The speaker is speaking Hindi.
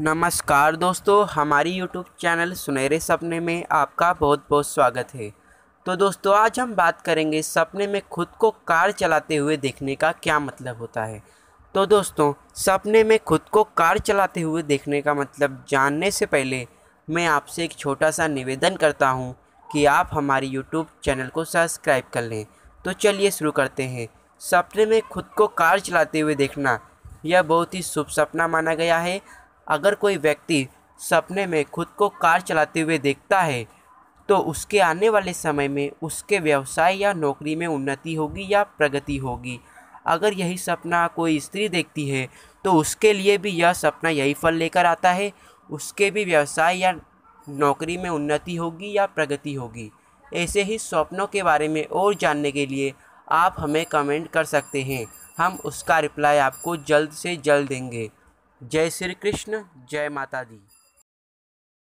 नमस्कार दोस्तों, हमारी YouTube चैनल सुनहरे सपने में आपका बहुत बहुत स्वागत है। तो दोस्तों, आज हम बात करेंगे सपने में खुद को कार चलाते हुए देखने का क्या मतलब होता है। तो दोस्तों, सपने में खुद को कार चलाते हुए देखने का मतलब जानने से पहले मैं आपसे एक छोटा सा निवेदन करता हूं कि आप हमारी YouTube चैनल को सब्सक्राइब कर लें। तो चलिए शुरू करते हैं। सपने में खुद को कार चलाते हुए देखना यह बहुत ही शुभ सपना माना गया है। अगर कोई व्यक्ति सपने में खुद को कार चलाते हुए देखता है तो उसके आने वाले समय में उसके व्यवसाय या नौकरी में उन्नति होगी या प्रगति होगी। अगर यही सपना कोई स्त्री देखती है तो उसके लिए भी यह सपना यही फल लेकर आता है, उसके भी व्यवसाय या नौकरी में उन्नति होगी या प्रगति होगी। ऐसे ही सपनों के बारे में और जानने के लिए आप हमें कमेंट कर सकते हैं, हम उसका रिप्लाई आपको जल्द से जल्द देंगे। जय श्री कृष्ण, जय माता दी।